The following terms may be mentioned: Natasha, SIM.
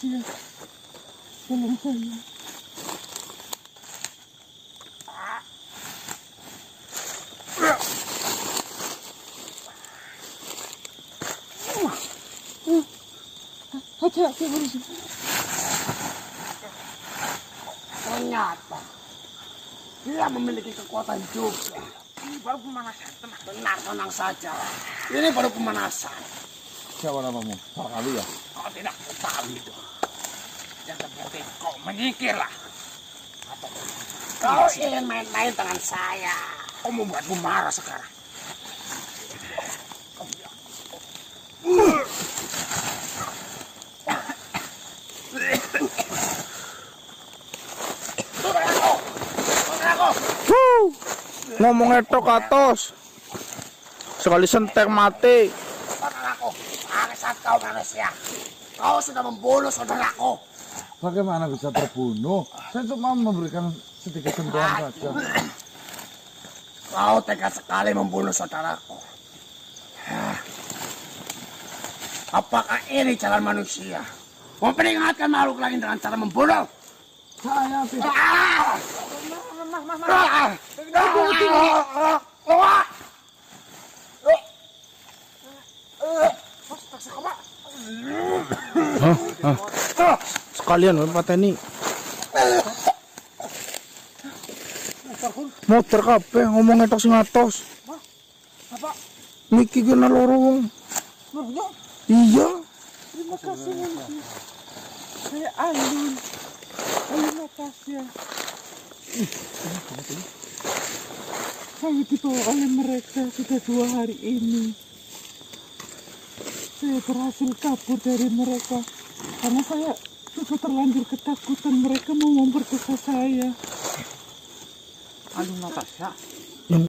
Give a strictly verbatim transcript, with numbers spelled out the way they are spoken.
dia belum pulang. Hati-hati berusaha. Ternyata dia memiliki kekuatan juga. Ini baru pemanasan, tenang, benar, tenang saja. Ini baru pemanasan. Siapa namamu? Barkali ya? Kalau tidak, Barkali itu. Jangan seperti kau menyingkirlah. Kau ingin main-main dengan saya. Kau membuatku marah sekarang. Ngomongnya tok atos sekali sentek mati. Saudaraku, bangsat kau manusia, kau sudah membunuh saudaraku. Bagaimana bisa terbunuh? Saya cuma memberikan sedikit sentuhan saja. Kau tega sekali membunuh saudaraku. Apakah ini jalan manusia? Memperingatkan makhluk lain dengan cara membunuh? Saya tidak. Mah, mah, mah. Sekalian pateni. Motor kabeh ngomong etok sing atos. Bapak. Niki guna loro. Iya. Terima kasih. Saya Alun. Terima kasih. Saya dibawa oleh mereka sudah dua hari ini. Saya berhasil kabur dari mereka karena saya sudah terlanjur ketakutan. Mereka mau memperkosa saya. Aduh, Natasha.